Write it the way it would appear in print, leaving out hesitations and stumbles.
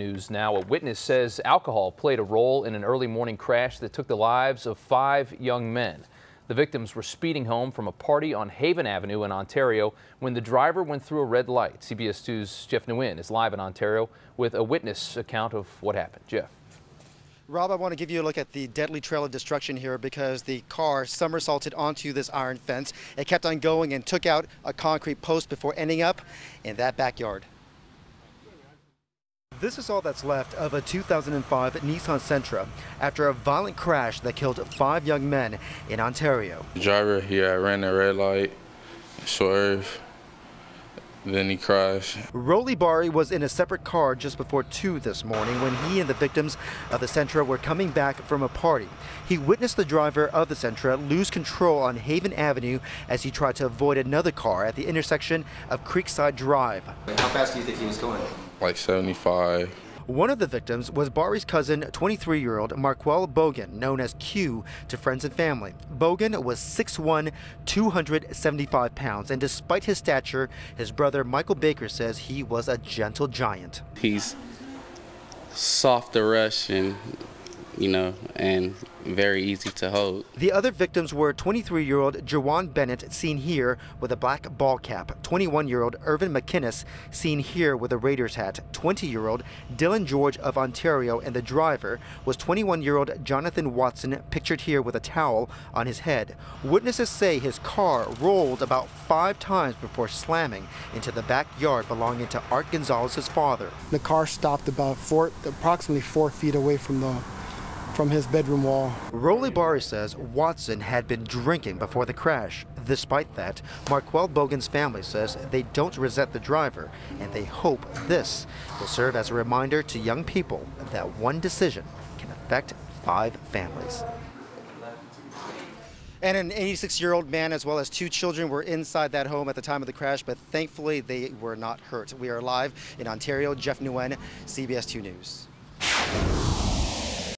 News now. A witness says alcohol played a role in an early morning crash that took the lives of 5 young men. The victims were speeding home from a party on Haven Avenue in Ontario when the driver went through a red light. CBS 2's Jeff Nguyen is live in Ontario with a witness account of what happened. Jeff. Rob, I want to give you a look at the deadly trail of destruction here because the car somersaulted onto this iron fence. It kept on going and took out a concrete post before ending up in that backyard. This is all that's left of a 2005 Nissan Sentra after a violent crash that killed 5 young men in Ontario. The driver, he ran the red light, swerved, then he crashed. Rolly Bari was in a separate car just before 2 this morning when he and the victims of the Sentra were coming back from a party. He witnessed the driver of the Sentra lose control on Haven Avenue as he tried to avoid another car at the intersection of Creekside Drive. How fast do you think he was going? Like 75. One of the victims was Bari's cousin, 23-year-old Marquell Bogan, known as Q to friends and family. Bogan was 6'1", 275 pounds, and despite his stature, his brother Michael Baker says he was a gentle giant. He's soft to rush and, you know, and very easy to hold. The other victims were 23-year-old JuJuan Bennett, seen here with a black ball cap, 21-year-old Irvin McInnes, seen here with a Raiders hat, 20-year-old Dylan George of Ontario, and the driver was 21-year-old Jonathan Watson, pictured here with a towel on his head. Witnesses say his car rolled about 5 times before slamming into the backyard belonging to Art Gonzalez's father. The car stopped about approximately four feet away from his bedroom wall. Rolly Bari says Watson had been drinking before the crash. Despite that, Marquell Bogan's family says they don't resent the driver, and they hope this will serve as a reminder to young people that one decision can affect 5 families. And an 86-year-old man as well as 2 children were inside that home at the time of the crash, but thankfully they were not hurt. We are live in Ontario. Jeff Nguyen, CBS 2 News.